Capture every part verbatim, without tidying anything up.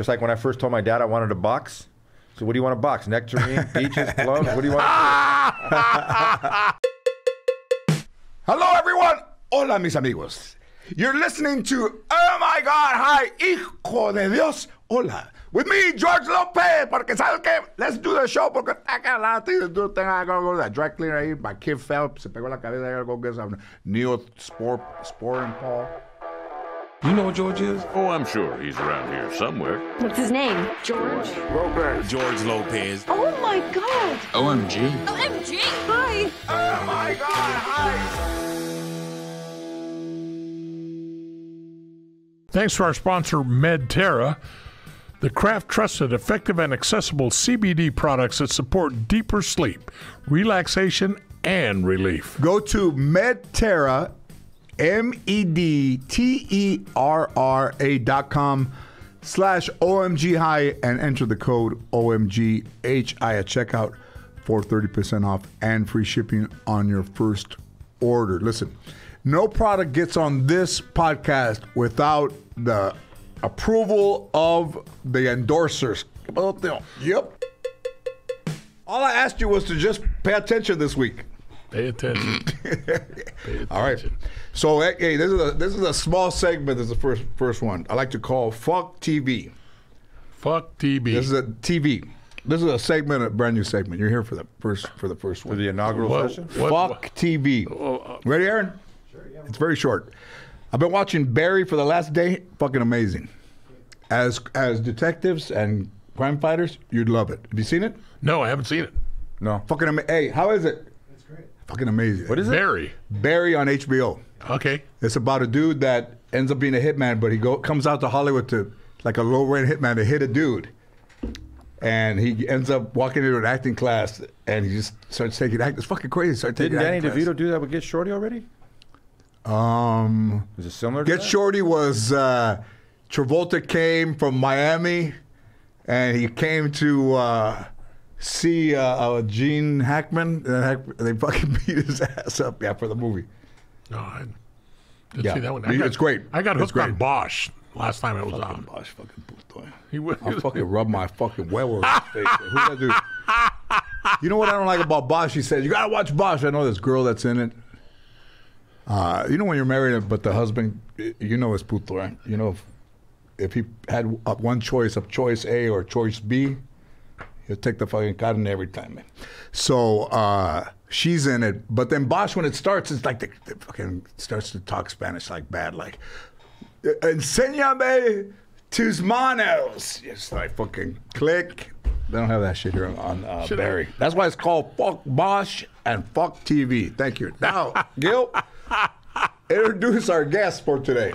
Just like when I first told my dad I wanted to box. So what do you want to box? Nectarine, peaches, gloves? What do you want to do? Hello, everyone. Hola, mis amigos. You're listening to Oh My God, Hi, Hijo de Dios, Hola. With me, George Lopez, porque sabes que, let's do the show, porque I got a lot of things to do. I gotta go to that dry cleaner here. My kid fell, se pegó la cabeza, I gotta go get some Neosporin Paul. You know what George is? Oh, I'm sure he's around here somewhere. What's his name? George? Lopez. George Lopez. Oh my God. O M G. O M G. Hi. Oh my God, hi. Thanks to our sponsor, Medterra, the craft-trusted, effective, and accessible C B D products that support deeper sleep, relaxation, and relief. Go to Medterra, M E D T E R R A dot com slash O M G High and enter the code O M G H I at checkout for thirty percent off and free shipping on your first order. Listen. No product gets on this podcast without the approval of the endorsers. Yep. All I asked you was to just pay attention this week. Pay attention. Pay attention. All right. So, hey, this is a, this is a small segment. This is the first first one. I like to call Fuck T V. Fuck T V. This is a T V. This is a segment, a brand new segment. You're here for the first for the first one. For the inaugural what, session. What, Fuck what? T V. Ready, Aaron? It's very short. I've been watching Barry for the last day. Fucking amazing. As as detectives and crime fighters, you'd love it. Have you seen it? No, I haven't seen it. No. Fucking amazing. Hey, how is it? It's great. Fucking amazing. What is it? Barry. Barry on H B O. Okay. It's about a dude that ends up being a hitman, but he go comes out to Hollywood to like a low rent hitman to hit a dude, and he ends up walking into an acting class, and he just starts taking acting. It's fucking crazy. Start taking Didn't Danny DeVito class. do that with Get Shorty already? Um, is it similar? To Get that? Shorty was uh, Travolta came from Miami, and he came to uh, see uh, uh, Gene Hackman. And they fucking beat his ass up, yeah, for the movie. No, oh, I didn't yeah. see that one. I got, it's great. I got hooked on Bosch last time it was on. Bosch, fucking puto. He was. I fucking rubbed my fucking well in his face. Who that dude? You know what I don't like about Bosch? He says you gotta watch Bosch. I know this girl that's in it. Uh, you know when you're married, but the husband, you know it's puto, right? You know, if, if he had one choice of choice A or choice B, he'll take the fucking carne every time, man. So uh, she's in it, but then Bosch, when it starts, it's like the, the fucking starts to talk Spanish like bad, like enséñame tus manos. It's like fucking click. They don't have that shit here on uh, Barry. I? That's why it's called Fuck Bosch and Fuck T V. Thank you. Now, Gil. Introduce our guest for today.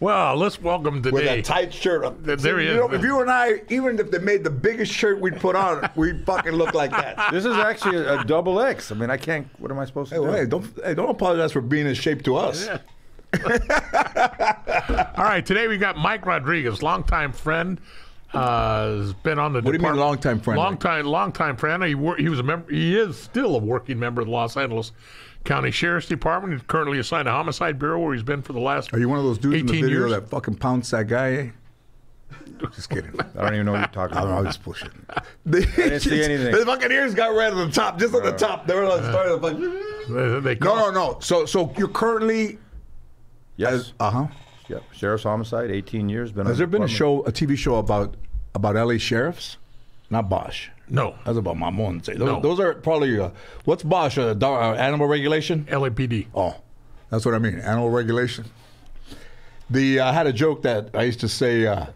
Well, let's welcome today. With a tight shirt. There so, he is. You know, if you and I, even if they made the biggest shirt we'd put on, we'd fucking look like that. This is actually a, a double X. I mean, I can't, what am I supposed to hey, do? Well, hey, don't, hey, don't apologize for being in shape to us. Yeah. All right, today we got Mike Rodriguez, longtime friend. Uh, has been on the What do you mean longtime friend? Longtime, longtime friend. He, wor he was a member, he is still a working member of the Los Angeles County Sheriff's Department. He's currently assigned to Homicide Bureau, where he's been for the last eighteen years. Are you one of those dudes in the video years? that fucking pounced that guy, eh? Just kidding. I don't even know what you're talking about. I was bullshitting. They didn't see anything. The fucking ears got red at the top, just at the top. They were like, started like, uh, they No, no, no. So, so you're currently... Yes. Uh-huh. Yep. Sheriff's Homicide, eighteen years. Been Has there been a show, a T V show about, about L A sheriffs? Not Bosch. No. That's about Mamon. Those, no. those are probably, uh, what's Bosch, uh, uh, animal regulation? L A P D. Oh, that's what I mean, animal regulation. The uh, I had a joke that I used to say, uh,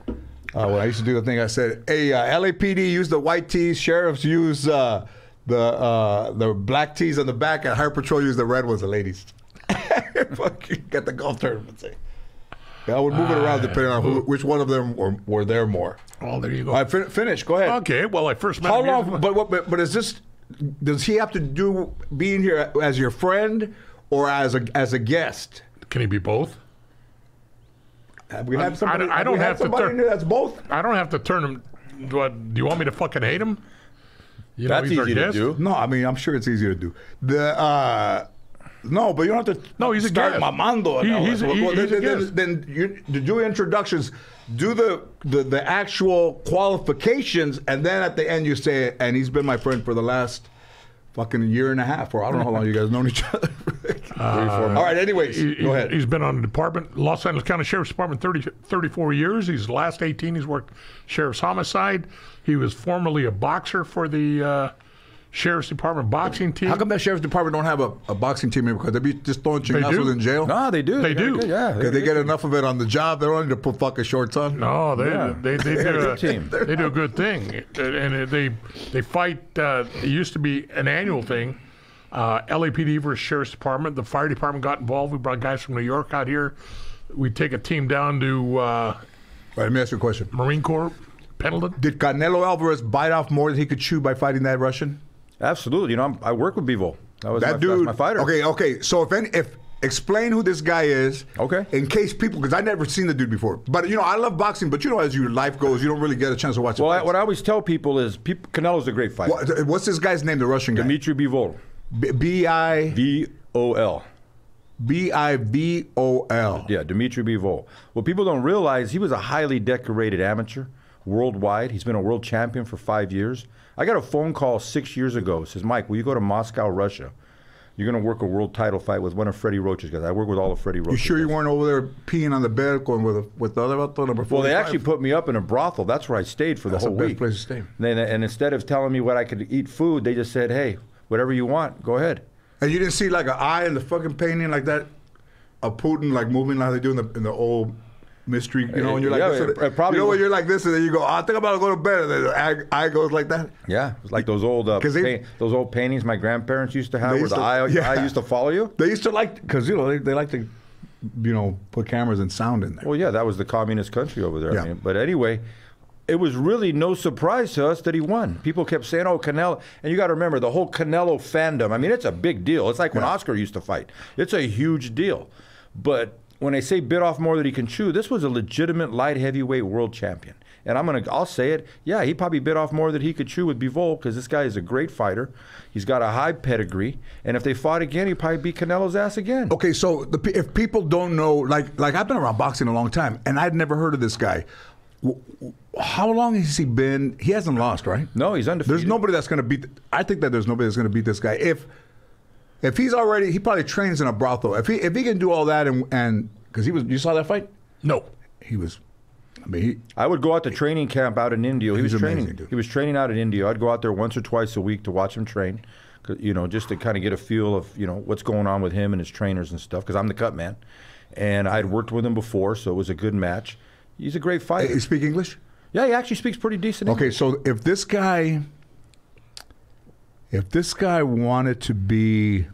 uh, when I used to do the thing, I said, hey, uh, L A P D use the white tees, sheriffs use uh, the, uh, the black tees on the back, and Highway Patrol use the red ones, the ladies. Fucking got the golf tournament thing. I would move uh, it around depending on who, which one of them were, were there more. Oh, there you go. I right, fin finish. Go ahead. Okay. Well, I first met How him long? But, but but is this? Does he have to do being here as your friend or as a as a guest? Can he be both? Have we have somebody? I don't have, have to That's both. I don't have to turn him. Do, I, do you want me to fucking hate him? You know, that's easy to do. No, I mean I'm sure it's easy to do. The. Uh, No, but you don't have to. No, he's a guest. Start mamando. He, he's, well, he, well, he's then, a guest. Then, then you, you do introductions, do the, the the actual qualifications, and then at the end you say, and he's been my friend for the last fucking year and a half, or I don't know how long you guys known each other. uh, All right, anyways, he, go ahead. He's been on the department, Los Angeles County Sheriff's Department, thirty, thirty-four years. He's last eighteen, he's worked Sheriff's Homicide. He was formerly a boxer for the uh, Sheriff's Department boxing team. How come that Sheriff's Department don't have a, a boxing team here? Because they'd be just throwing chingasos in jail? No, they do. They, they do. Good, yeah, they, they get enough of it on the job. They don't need to put fucking shorts on. No, they yeah. they, they, they do a team. They do a good thing. And they they fight, uh, it used to be an annual thing. Uh, L A P D versus Sheriff's Department. The fire department got involved. We brought guys from New York out here. We take a team down to... Uh, All right, let me ask you a question. Marine Corps, Pendleton. Did Canelo Alvarez bite off more than he could chew by fighting that Russian? Absolutely. You know, I'm, I work with Bivol. That was that my, dude, my fighter. Okay, okay. So if any, if explain who this guy is. Okay. In case people, because I've never seen the dude before. But, you know, I love boxing, but, you know, as your life goes, you don't really get a chance to watch it. Well, I, what I always tell people is people, Canelo's a great fighter. What, what's this guy's name, the Russian guy? Dmitri Bivol. B I V O L. B I V O L. Yeah, Dmitri Bivol. What people don't realize, he was a highly decorated amateur worldwide. He's been a world champion for five years. I got a phone call six years ago. It says, Mike, will you go to Moscow, Russia? You're going to work a world title fight with one of Freddie Roach's guys. I work with all of Freddie Roach's. You sure guys. You weren't over there peeing on the bed going with, with the other vato number four? Well, they actually put me up in a brothel. That's where I stayed for the That's whole the best week. Place to stay. And, they, and instead of telling me what I could eat food, they just said, hey, whatever you want, go ahead. And you didn't see like an eye in the fucking painting like that of Putin like moving like they do in the, in the old... mystery, you know, and you're like, yeah, this, it probably you know, when you're like this, and then you go, I think I'm about to go to bed, and then the eye, eye goes like that. Yeah, it's like those old, uh, they, paint, those old paintings my grandparents used to have, where the to, eye, yeah. eye used to follow you. They used to like, because you know, they, they like to, you know, put cameras and sound in there. Well, yeah, that was the communist country over there. Yeah. I mean, but anyway, it was really no surprise to us that he won. People kept saying, oh, Canelo. And you got to remember, the whole Canelo fandom, I mean, it's a big deal. It's like when yeah. Oscar used to fight. It's a huge deal. But when they say bit off more than he can chew, this was a legitimate light heavyweight world champion. And I'm gonna, I'll say it, yeah, he probably bit off more than he could chew with Bivol because this guy is a great fighter. He's got a high pedigree. And if they fought again, he'd probably beat Canelo's ass again. Okay, so the, if people don't know, like, like I've been around boxing a long time and I'd never heard of this guy. How long has he been? He hasn't lost, right? No, he's undefeated. There's nobody that's gonna beat, I think that there's nobody that's gonna beat this guy. If, If he's already, he probably trains in a brothel. If he if he can do all that and and because he was, you saw that fight? No, he was. I mean, he, I would go out to training camp out in India. He was training. Dude. He was training out in India. I'd go out there once or twice a week to watch him train, you know, just to kind of get a feel of you know what's going on with him and his trainers and stuff. Because I'm the cut man, and I'd worked with him before, so it was a good match. He's a great fighter. He speak English? Yeah, he actually speaks pretty decent English. Okay, so if this guy. If this guy wanted to be,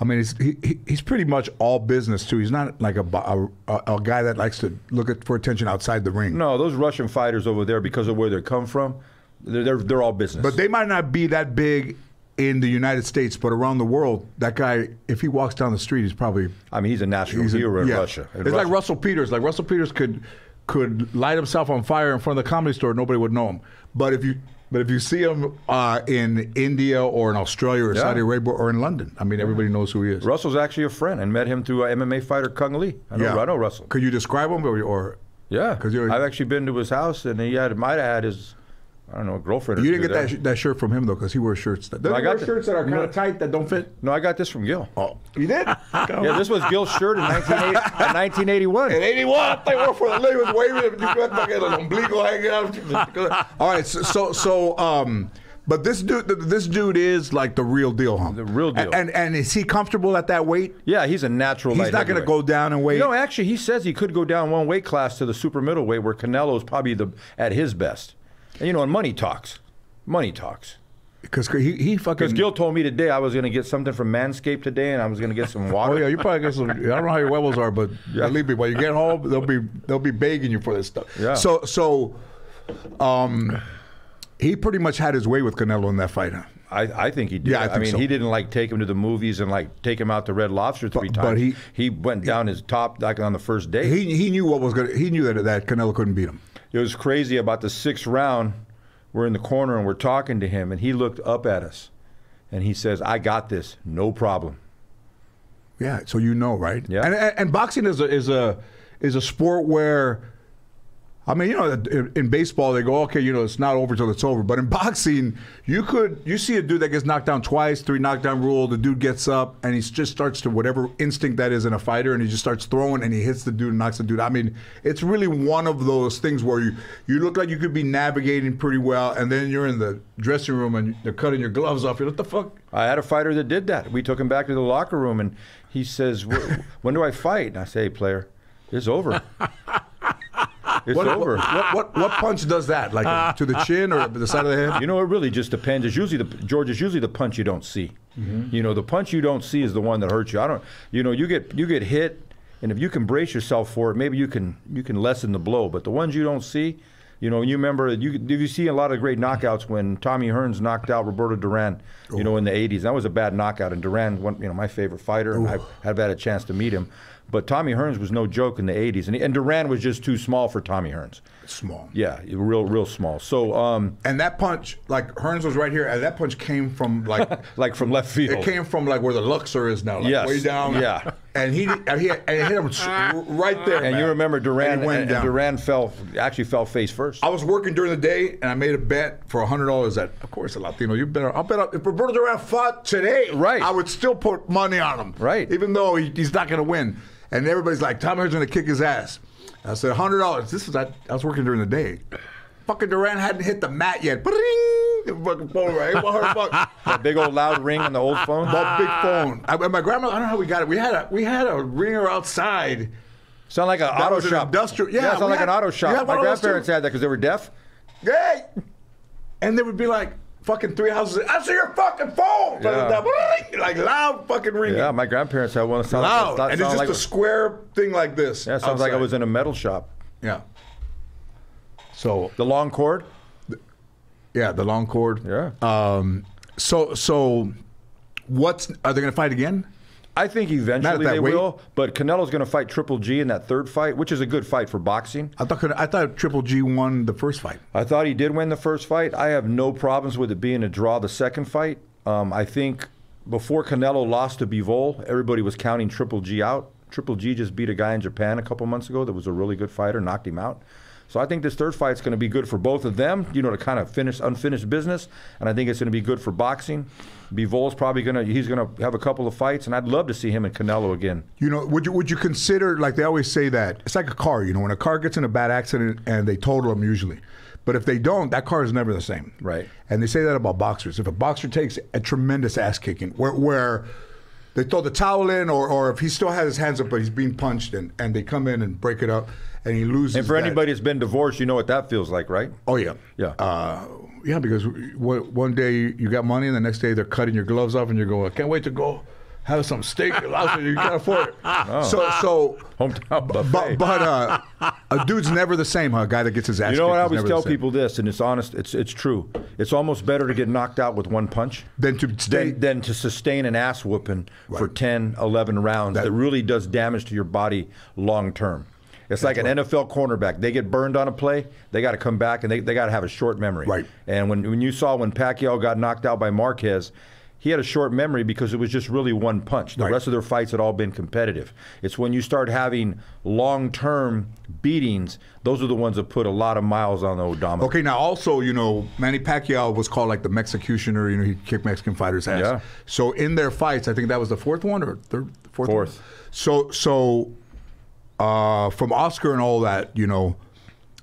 I mean, he's, he, he's pretty much all business, too. He's not like a, a, a guy that likes to look at, for attention outside the ring. No, those Russian fighters over there, because of where they come from, they're, they're, they're all business. But they might not be that big in the United States, but around the world, that guy, if he walks down the street, he's probably... I mean, he's a national he's hero a, in yeah. Russia. In it's Russia. Like Russell Peters. Like, Russell Peters could, could light himself on fire in front of the Comedy Store. Nobody would know him. But if you... But if you see him uh, in India or in Australia or yeah. Saudi Arabia or in London, I mean, everybody knows who he is. Russell's actually a friend and met him through uh, M M A fighter Kung Lee. I know, yeah. I know Russell. Could you describe him? Or, or yeah, you're, I've actually been to his house and he had, might have had his, I don't know, girlfriend. You didn't get that, sh that shirt from him, though, because he wears shirts that, no, I got wear shirts that are kind of no, tight that don't fit. No, I got this from Gil. Oh, you did? Yeah, this was Gil's shirt in nineteen eighty-one. In eighty-one, I think we were for the league was waving. You got back at an umbilical hanging out. All right, so, so, so um, but this dude, this dude is like the real deal, huh? The real deal. And, and and is he comfortable at that weight? Yeah, he's a natural. He's not going to go down in weight. You no, know, actually, he says he could go down one weight class to the super middleweight, where Canelo's probably the at his best. And, you know, and money talks. Money talks. Because he, he fucking... Because Gil told me today I was going to get something from Manscaped today, and I was going to get some water. Oh, yeah, you probably get some... I don't know how your levels are, but yeah. believe me, while you get home, they'll be they'll be begging you for this stuff. Yeah. So, so um, he pretty much had his way with Canelo in that fight, huh? I, I think he did. Yeah, I, I mean, so. He didn't, like, take him to the movies and, like, take him out to Red Lobster three but, times. But he... He went down his top, like, on the first day. He, he knew what was going to... He knew that, that Canelo couldn't beat him. It was crazy. About the sixth round, we're in the corner and we're talking to him, and he looked up at us, and he says, I got this, no problem. Yeah, so you know, right? Yeah. And, and, and boxing is a is a is a sport where, I mean, you know, in, in baseball they go, okay, you know, it's not over till it's over. But in boxing, you could you see a dude that gets knocked down twice, three knockdown rule. The dude gets up and he just starts to whatever instinct that is in a fighter, and he just starts throwing and he hits the dude and knocks the dude. I mean, it's really one of those things where you you look like you could be navigating pretty well, and then you're in the dressing room and they're cutting your gloves off. You're like, what the fuck? I had a fighter that did that. We took him back to the locker room and he says, when do I fight? And I say, hey, player, it's over. It's what, over. What, what, what punch does that? Like uh, to the chin or the side of the head? You know, it really just depends. It's usually the, George, it's usually the punch you don't see. Mm-hmm. You know, the punch you don't see is the one that hurts you. I don't, you know, you get you get hit, and if you can brace yourself for it, maybe you can you can lessen the blow. But the ones you don't see, you know, you remember, you you see a lot of great knockouts when Tommy Hearns knocked out Roberto Duran, you Ooh. know, in the eighties. That was a bad knockout, and Duran, one, you know, my favorite fighter, and I've, I've had a chance to meet him. But Tommy Hearns was no joke in the eighties, and, and Duran was just too small for Tommy Hearns. Small. Yeah, real, real small. So, um, and that punch, like Hearns was right here, and that punch came from like, like from left field. It came from like where the Luxor is now, like yes. way down. Yeah. And he, and he, and it hit him right there. And man. you remember Duran and, and, and Duran fell, actually fell face first. I was working during the day, and I made a bet for a hundred dollars that, of course, a Latino. You better, I'll bet up, if Roberto Duran fought today, right, I would still put money on him, right, even though he, he's not going to win. And everybody's like, Tommy Hearns gonna kick his ass. I said, one hundred dollars. This was I, I was working during the day. Fucking Duran hadn't hit the mat yet. Fucking phone right. That big old loud ring on the old phone. That big phone. I, and my grandma, I don't know how we got it. We had a we had a ringer outside. Sound like an auto shop. Industrial. Yeah, yeah sound like had, an auto shop. My grandparents had that because they were deaf. Yeah. And they would be like, fucking three houses. I see your fucking phone, yeah. like loud fucking ringing. Yeah, my grandparents had one. Sound loud, like, and it's just like a square thing like this. Yeah, it sounds outside. Like I was in a metal shop. Yeah. So the long cord. The, yeah, the long cord. Yeah. Um. So so, what's are they gonna fight again? I think eventually they weight. will, but Canelo's going to fight Triple G in that third fight, which is a good fight for boxing. I thought I thought Triple G won the first fight. I thought he did win the first fight. I have no problems with it being a draw the second fight. Um, I think before Canelo lost to Bivol, everybody was counting Triple G out. Triple G just beat a guy in Japan a couple months ago that was a really good fighter, knocked him out. So I think this third fight's going to be good for both of them, you know, to kind of finish unfinished business, and I think it's going to be good for boxing. Bivol's probably going to he's going to have a couple of fights, and I'd love to see him and Canelo again. You know, would you would you consider, like they always say that it's like a car, you know, when a car gets in a bad accident and they total them usually, but if they don't, that car is never the same, right? And they say that about boxers. If a boxer takes a tremendous ass kicking, where where they throw the towel in, or, or if he still has his hands up but he's being punched, and, and they come in and break it up and he loses. And for that. Anybody that's been divorced, you know what that feels like, right? Oh, yeah. Yeah. Uh, yeah, because w one day you got money and the next day they're cutting your gloves off and you're going, I can't wait to go have some steak. You can't afford it. Oh. So, so hometown buffet. But, but uh, a dude's never the same, huh? A guy that gets his ass kicked. You know what, I always tell people this, and it's honest, it's it's true. It's almost better to get knocked out with one punch than to than, than to sustain an ass whooping right. for ten, eleven rounds that, that really does damage to your body long term. It's like an right. N F L cornerback. They get burned on a play, they got to come back, and they, they got to have a short memory. Right. And when, when you saw when Pacquiao got knocked out by Márquez, he had a short memory because it was just really one punch. The right. rest of their fights had all been competitive. It's when you start having long-term beatings, those are the ones that put a lot of miles on the odometer. Okay, now also, you know, Manny Pacquiao was called like the Mexicutioner. You know, he kicked Mexican fighters' ass. Yeah. So in their fights, I think that was the fourth one or third, fourth. Fourth. One? So, so uh, from Oscar and all that, you know,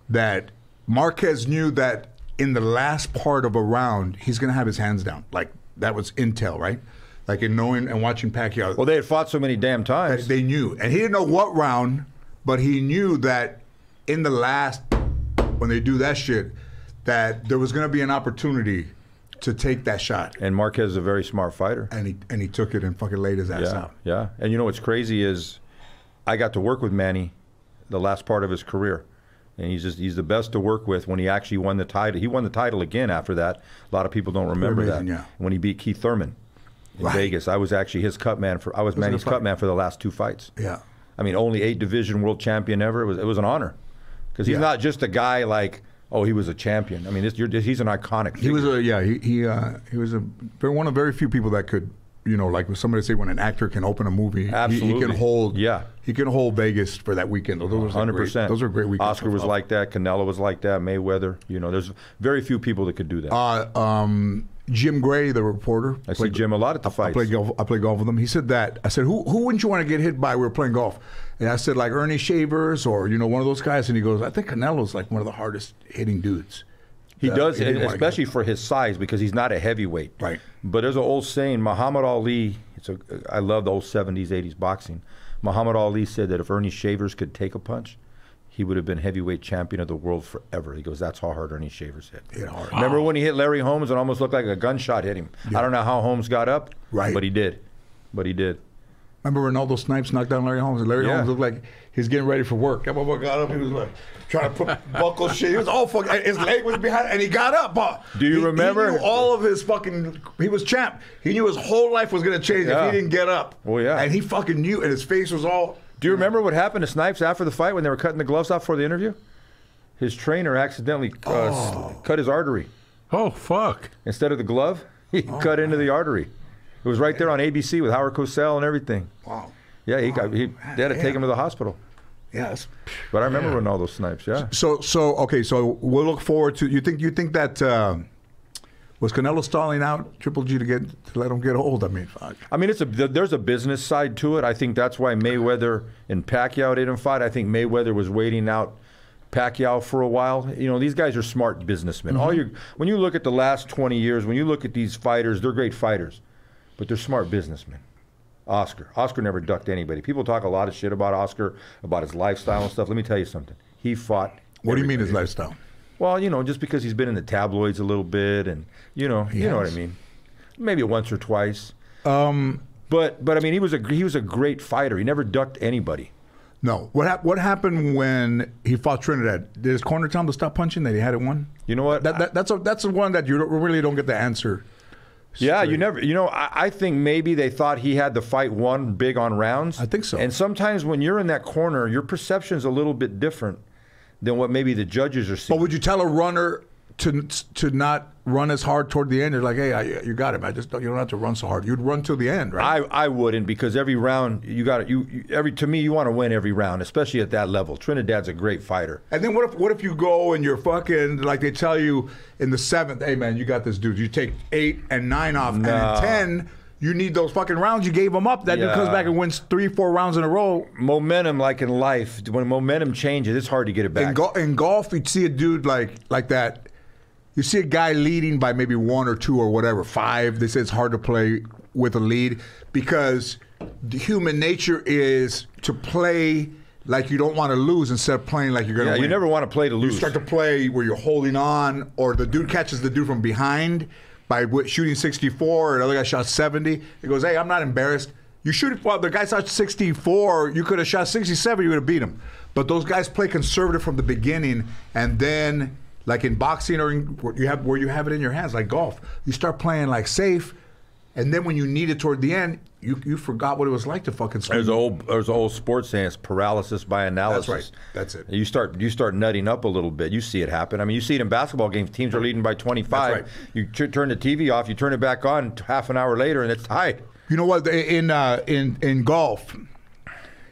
that Márquez knew that in the last part of a round, he's going to have his hands down, like. That was intel, right? Like in knowing and watching Pacquiao. Well, they had fought so many damn times. They knew. And he didn't know what round, but he knew that in the last, when they do that shit, that there was going to be an opportunity to take that shot. And Márquez is a very smart fighter. And he, and he took it and fucking laid his ass yeah, out. Yeah. And you know what's crazy is I got to work with Manny the last part of his career. And he's just he's the best to work with when he actually won the title. He won the title again after that. A lot of people don't remember reason, that. Yeah. When he beat Keith Thurman in right. Vegas. I was actually his cut man for I was, was Manny's cut man for the last two fights. Yeah. I mean, only eight division world champion ever. It was it was an honor. Because he's yeah. not just a guy like, oh, he was a champion. I mean, it's, you're, he's an iconic figure. He was a yeah, he he uh, he was a one of very few people that could you know, like somebody say, when an actor can open a movie, absolutely, he, he can hold. Yeah, he can hold Vegas for that weekend. Those are great. Those are great weekends. Oscar was like that. Canelo was like that. Mayweather. You know, there's very few people that could do that. Uh, um, Jim Gray, the reporter. I played, see Jim a lot at the fights. I played golf. I played golf with him. He said that. I said, who who wouldn't you want to get hit by? We were playing golf, and I said like Ernie Shavers or you know one of those guys. And he goes, I think Canelo's like one of the hardest hitting dudes. He uh, does, especially for his size, because he's not a heavyweight. Right. But there's an old saying, Muhammad Ali, it's a, I love the old seventies, eighties boxing. Muhammad Ali said that if Ernie Shavers could take a punch, he would have been heavyweight champion of the world forever. He goes, that's how hard Ernie Shavers hit. hit hard. Wow. Remember when he hit Larry Holmes, and almost looked like a gunshot hit him. Yeah. I don't know how Holmes got up, right. but he did. But he did. Remember when all those snipes knocked down Larry Holmes? And Larry yeah. Holmes looked like he's getting ready for work. That boy got up. He was like trying to put buckle shit. He was all fucking. His leg was behind, and he got up. Uh, Do you he, remember? He knew all of his fucking. He was champ. He knew his whole life was gonna change yeah. if he didn't get up. Oh yeah. And he fucking knew. And his face was all. Do you remember what happened to Snipes after the fight when they were cutting the gloves off for the interview? His trainer accidentally uh, oh. cut his artery. Oh fuck! Instead of the glove, he oh, cut into man. the artery. It was right there on A B C with Howard Cosell and everything. Wow. Yeah, he wow. got he they had to yeah. take him to the hospital. Yes. But I remember yeah. when all those snipes. Yeah. So so okay. So we'll look forward to. You think you think that uh, was Canelo stalling out Triple G to get to let him get old? I mean, fuck. I mean, it's a there's a business side to it. I think that's why Mayweather and Pacquiao didn't fight. I think Mayweather was waiting out Pacquiao for a while. You know, these guys are smart businessmen. Mm-hmm. All your when you look at the last twenty years, when you look at these fighters, they're great fighters. But they're smart businessmen. Oscar. Oscar never ducked anybody. People talk a lot of shit about Oscar, about his lifestyle and stuff. Let me tell you something. He fought. What do you mean his lifestyle? Well, you know, just because he's been in the tabloids a little bit and, you know, you know what I mean. Maybe once or twice. Um, but, but I mean, he was, a, he was a great fighter. He never ducked anybody. No. What hap what happened when he fought Trinidad? Did his corner tell him to stop punching that he had it won? You know what? That, that, that's, a, that's the one that you really don't get the answer. Yeah, you never, you know, I, I think maybe they thought he had the fight won big on rounds. I think so. And sometimes when you're in that corner, your perception's a little bit different than what maybe the judges are seeing. But would you tell a runner to to not run as hard toward the end? You're like, hey, I, you got him. I just don't, you don't have to run so hard. You'd run till the end, right? I, I wouldn't, because every round you got it. You, you every to me you want to win every round, especially at that level. Trinidad's a great fighter. And then what if what if you go and you're fucking like they tell you in the seventh, hey man, you got this dude. You take eight and nine off, no. and in ten you need those fucking rounds you gave him up. That yeah. dude comes back and wins three, four rounds in a row. Momentum, like in life, when momentum changes, it's hard to get it back. In, go in golf, you'd see a dude like like that. You see a guy leading by maybe one or two or whatever, five. They say it's hard to play with a lead because the human nature is to play like you don't want to lose instead of playing like you're going to yeah, win. Yeah, you never want to play to lose. You start to play where you're holding on, or the dude catches the dude from behind by shooting sixty-four, or the other guy shot seventy. He goes, hey, I'm not embarrassed. You shoot it, well, the guy shot sixty-four, you could have shot sixty-seven, you would have beat him. But those guys play conservative from the beginning, and then like in boxing or in, you have, where you have it in your hands, like golf. You start playing like safe, and then when you need it toward the end, you, you forgot what it was like to fucking swing. There's an old, there's an old sports saying, it's paralysis by analysis. That's right, that's it. You start, you start nutting up a little bit. You see it happen. I mean, you see it in basketball games. Teams are leading by twenty-five. That's right. You t turn the T V off, you turn it back on half an hour later, and it's tied. You know what, in, uh, in, in golf,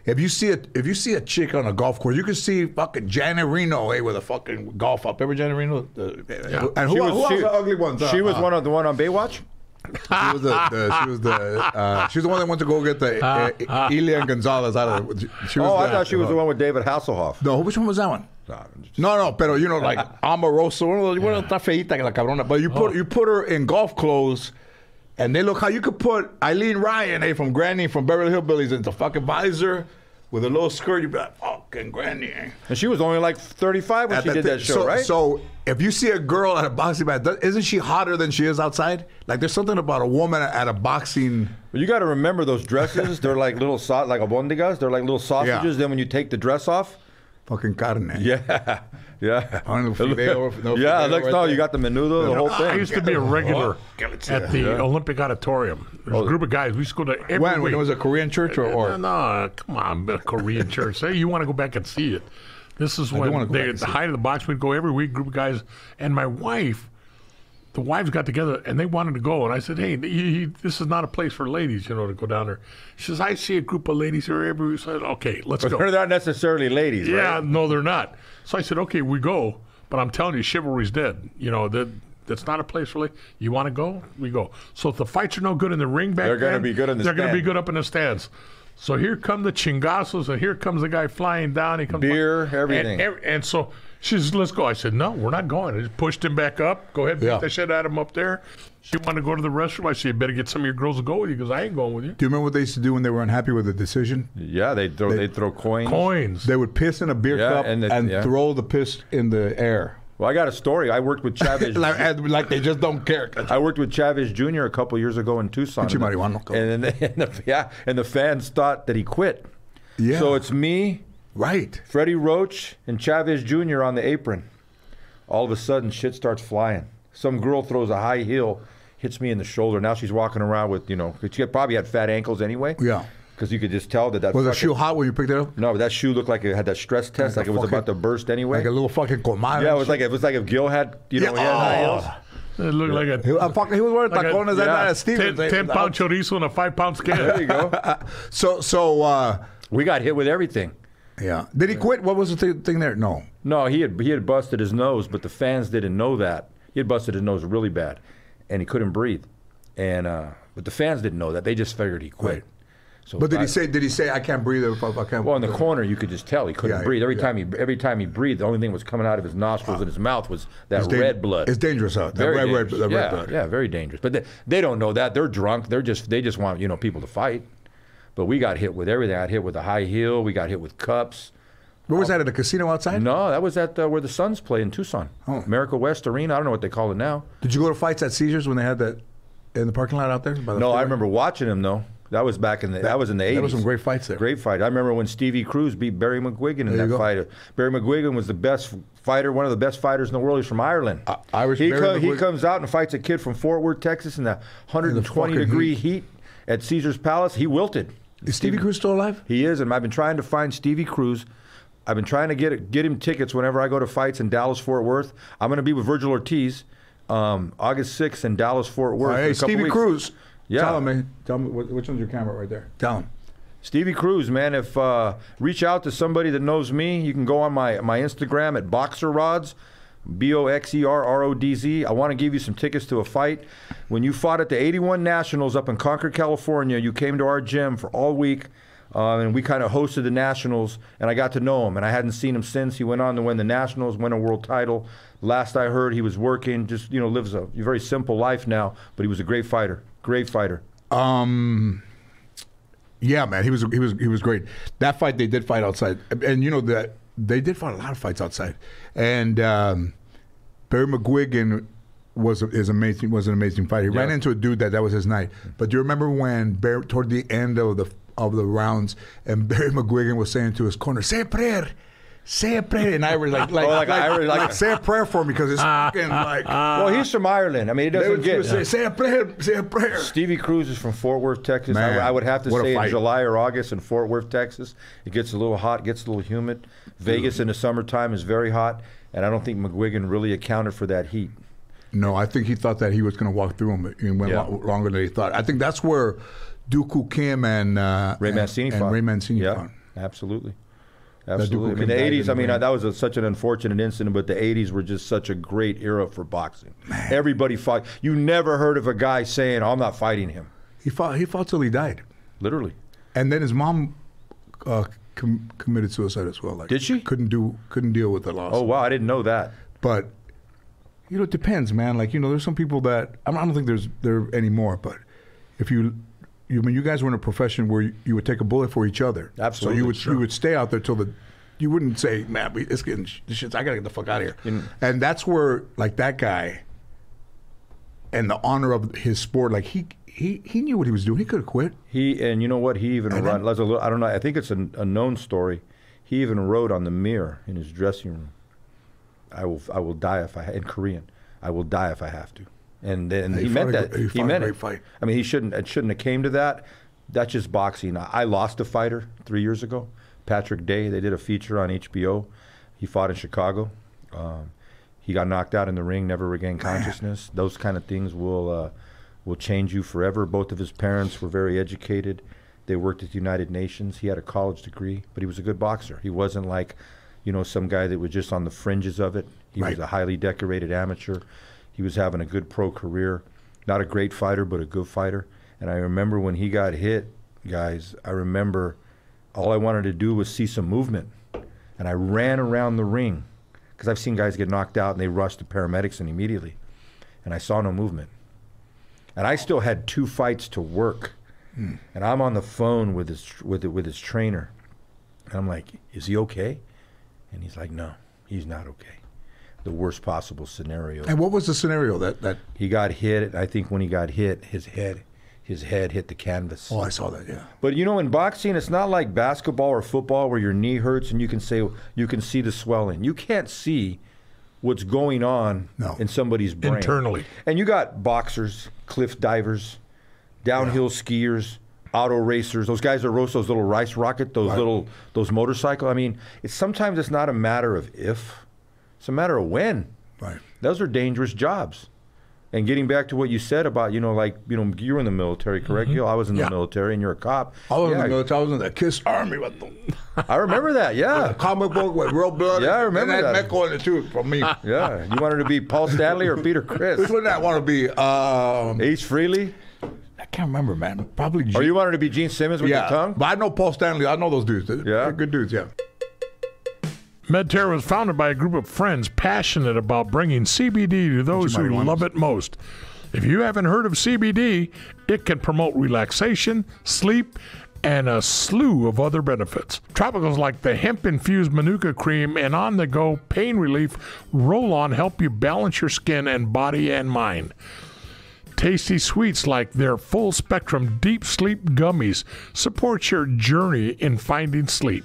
If you see a if you see a chick on a golf course, you can see fucking Janet Reno, hey, with a fucking golf up. Remember Janet Reno? Uh, yeah. And who, she was, who she, was the ugly one? She uh, was uh, one of the one on Baywatch. She was the, the she was the uh, she was the one that went to go get the uh, Elian Gonzalez out of. The, she was oh, the, I thought she was the one with David Hasselhoff. No, which one was that one? No, no, pero you know, like Amoroso, one of the feita que la cabrona. But you put oh. you put her in golf clothes. And they look how you could put Eileen Ryan, hey, from Granny, from Beverly Hillbillies, into fucking visor with a little skirt. You'd be like, fucking Granny. And she was only like thirty-five when at she that did that show, so, right? So if you see a girl at a boxing match, isn't she hotter than she is outside? Like there's something about a woman at a boxing. Well, you got to remember those dresses. They're like little, so like abondigas. They're like little sausages. Yeah. Then when you take the dress off. Fucking carne. Yeah. Yeah. No fideo, no yeah, it looks, right no, there. You got the menudo, the whole thing. I used to be a regular at the yeah. Olympic Auditorium. There was a group of guys. We used to go to every When? When it was a Korean church? or, or? No, no, come on, a Korean church. Hey, you want to go back and see it. This is when, they, at the height of the box, we'd go every week, group of guys. And my wife, the wives got together and they wanted to go. And I said, hey, you, you, this is not a place for ladies, you know, to go down there. She says, I see a group of ladies here every week. So I said, okay, let's but go. They're not necessarily ladies, yeah, right? No, they're not. So I said, okay, we go. But I'm telling you, chivalry's dead. You know, that that's not a place for ladies. You want to go? We go. So if the fights are no good in the ring back they're gonna then, be good in the they're going to be good up in the stands. So here come the chingasos, and here comes the guy flying down. He comes beer, by, everything. And, and so she says, let's go. I said, no, we're not going. I just pushed him back up. Go ahead, beat yeah. the shit out of him up there. She wanted to go to the restroom. I said, you better get some of your girls to go with you because I ain't going with you. Do you remember what they used to do when they were unhappy with a decision? Yeah, they'd throw, they'd, they'd throw coins. Coins. They would piss in a beer yeah, cup and, the, and yeah. throw the piss in the air. Well, I got a story. I worked with Chavez. like, like they just don't care. I worked with Chavez Junior a couple years ago in Tucson. And, the, and, the, and, the, yeah, and the fans thought that he quit. Yeah. So it's me, right, Freddie Roach, and Chavez Junior on the apron. All of a sudden, shit starts flying. Some girl throws a high heel, hits me in the shoulder. Now she's walking around with, you know, she probably had fat ankles anyway. Yeah. Because you could just tell that that was fucking, the shoe hot when you picked it up. No, but that shoe looked like it had that stress test, like, like it was fucking, about to burst anyway. Like a little fucking comado. Yeah, it was like it was like if Gil had, you know, yeah. Oh, it looked like a. He, I'm fucking, he was wearing like tacones and yeah, Stevens. Ten, ten pound chorizo and a five pound scale. There you go. so so uh, we got hit with everything. Yeah. Did he quit? What was the th thing there? No. No, he had he had busted his nose, but the fans didn't know that he had busted his nose really bad, and he couldn't breathe, and uh, but the fans didn't know that. They just figured he quit. Right. So but did I, he say? Did he say I can't breathe? If I, if I can't well, in the breathe. corner, you could just tell he couldn't yeah, breathe. Every yeah. time he every time he breathed, the only thing that was coming out of his nostrils wow. and his mouth was that red blood. It's dangerous out. That red, red, that yeah, red blood. Yeah, very dangerous. But they, they don't know that. They're drunk. They're just they just want you know people to fight. But we got hit with everything. I got hit with a high heel. We got hit with cups. Where was that, at a casino outside? No, that was at uh, where the Suns play in Tucson. Oh. America West Arena. I don't know what they call it now. Did you go to fights at Caesars when they had that in the parking lot out there? By the no, theater? I remember watching him though. That was back in the. That, that was in the eighties. There was some great fights there. Great fight. I remember when Stevie Cruz beat Barry McGuigan in that go. fight. Barry McGuigan was the best fighter, one of the best fighters in the world. He's from Ireland. Uh, Irish. He, co he comes out and fights a kid from Fort Worth, Texas, in the one hundred twenty degree heat. heat at Caesar's Palace. He wilted. Is Stevie, Stevie Cruz still alive? He is, and I've been trying to find Stevie Cruz. I've been trying to get get him tickets whenever I go to fights in Dallas, Fort Worth. I'm going to be with Virgil Ortiz um, August sixth in Dallas, Fort Worth. All right, in a couple Stevie weeks. Cruz. Yeah. Tell him, man. Tell me which one's your camera right there. Tell him. Stevie Cruz, man. If uh, reach out to somebody that knows me, you can go on my my Instagram at Boxer Rods, B O X E R R O D Z. I want to give you some tickets to a fight. When you fought at the eighty-one Nationals up in Concord, California, you came to our gym for all week, uh, and we kind of hosted the Nationals. And I got to know him, and I hadn't seen him since. He went on to win the Nationals, win a world title. Last I heard, he was working. Just you know, lives a very simple life now, but he was a great fighter. Great fighter. Um, yeah, man, he was he was he was great. That fight they did fight outside, and you know that they did fight a lot of fights outside. And um, Barry McGuigan was is amazing. Was an amazing fighter. He yeah. ran into a dude that that was his night. But do you remember when Barry, toward the end of the of the rounds, and Barry McGuigan was saying to his corner, "Say a prayer." Say a prayer in Irish, like like, oh, like, like, Irish, like, like say a prayer for me because it's fucking like. Well, he's from Ireland. I mean, it doesn't get. Say, say a prayer, say a prayer. Stevie Cruz is from Fort Worth, Texas. Man, I, I would have to say in July or August in Fort Worth, Texas, it gets a little hot, gets a little humid. Vegas in the summertime is very hot, and I don't think McGuigan really accounted for that heat. No, I think he thought that he was going to walk through him, and went yeah. longer than he thought. I think that's where Dooku Kim and uh, Ray Mancini and, fought. And Ray Mancini yeah, fought. Absolutely. Absolutely. I mean, the eighties, I mean, that was a, such an unfortunate incident, but the eighties were just such a great era for boxing. Man. Everybody fought. You never heard of a guy saying, oh, I'm not fighting him. He fought He fought till he died. Literally. And then his mom uh, com committed suicide as well. Like, did she? Couldn't, do, couldn't deal with the loss. Oh, wow. I didn't know that. But, you know, it depends, man. Like, you know, there's some people that, I don't think there's there anymore, but if you... You I mean you guys were in a profession where you, you would take a bullet for each other. Absolutely. So you would sure. you would stay out there till the, you wouldn't say, man, it's getting this shit's I gotta get the fuck out of here. You know. And that's where like that guy, and the honor of his sport, like he he he knew what he was doing. He could have quit. He and you know what he even wrote. I don't know. I think it's a, a known story. He even wrote on the mirror in his dressing room, I will I will die if I in Korean. I will die if I have to. And then he, he meant that. A, he he meant it. Fight. I mean, he shouldn't. It shouldn't have came to that. That's just boxing. I, I lost a fighter three years ago, Patrick Day. They did a feature on H B O. He fought in Chicago. Um, he got knocked out in the ring, never regained consciousness. Those kind of things will uh, will change you forever. Both of his parents were very educated. They worked at the United Nations. He had a college degree, but he was a good boxer. He wasn't like, you know, some guy that was just on the fringes of it. He right. was a highly decorated amateur. He was having a good pro career. Not a great fighter, but a good fighter. And I remember when he got hit, guys, I remember all I wanted to do was see some movement. And I ran around the ring, because I've seen guys get knocked out and they rush to paramedics and immediately. And I saw no movement. And I still had two fights to work. Mm. And I'm on the phone with his, with, with his trainer. And I'm like, is he okay? And he's like, no, he's not okay. The worst possible scenario. And what was the scenario that, that? He got hit. I think when he got hit, his head, his head hit the canvas. Oh, I saw that, yeah. But you know, in boxing, it's not like basketball or football where your knee hurts and you can say, you can see the swelling. You can't see what's going on no. in somebody's brain. Internally. And you got boxers, cliff divers, downhill yeah. skiers, auto racers. Those guys that roast those little rice rocket, those right. little, those motorcycle. I mean, it's sometimes it's not a matter of if, it's a matter of when. Right. Those are dangerous jobs. And getting back to what you said about, you know, like, you know, you were in the military, correct? Mm-hmm. You know, I was in yeah. the military, and you're a cop. I was yeah. in the military. I was in the KISS Army. With the, I remember that, yeah. With the comic book with real blood. Yeah, I remember and that. And Mecco in it, too, from me. Yeah. You wanted to be Paul Stanley or Peter Criss? Which one did I want to be? Um, Ace Frehley? I can't remember, man. Probably Gene. Or you wanted to be Gene Simmons with yeah. your tongue? But I know Paul Stanley. I know those dudes. They're yeah. good dudes, yeah. Medterra was founded by a group of friends passionate about bringing C B D to those who love it most. If you haven't heard of C B D, it can promote relaxation, sleep, and a slew of other benefits. Tropicals like the hemp-infused Manuka cream and on-the-go pain relief roll-on help you balance your skin and body and mind. Tasty sweets like their full-spectrum deep sleep gummies support your journey in finding sleep.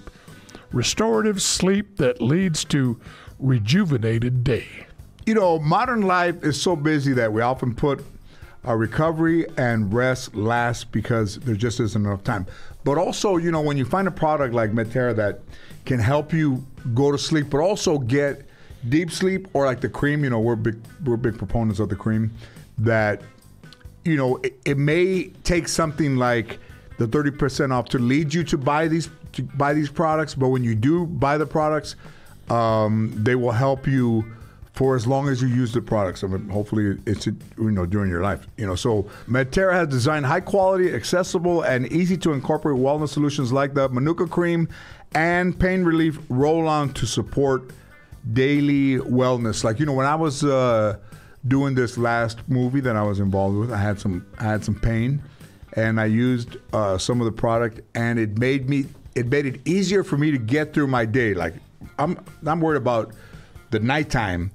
Restorative sleep that leads to rejuvenated day. You know, modern life is so busy that we often put our recovery and rest last because there just isn't enough time. But also, you know, when you find a product like Medterra that can help you go to sleep, but also get deep sleep, or like the cream, you know, we're big, we're big proponents of the cream, that, you know, it, it may take something like the thirty percent off to lead you to buy these to buy these products, but when you do buy the products, um, they will help you for as long as you use the products. I mean, hopefully it's, you know, during your life. You know, so Medterra has designed high quality, accessible, and easy to incorporate wellness solutions like the Manuka cream and pain relief roll-on to support daily wellness. Like, you know, when I was uh, doing this last movie that I was involved with, I had some I had some pain, and I used uh, some of the product, and it made me. It made it easier for me to get through my day. Like, I'm I'm worried about the nighttime,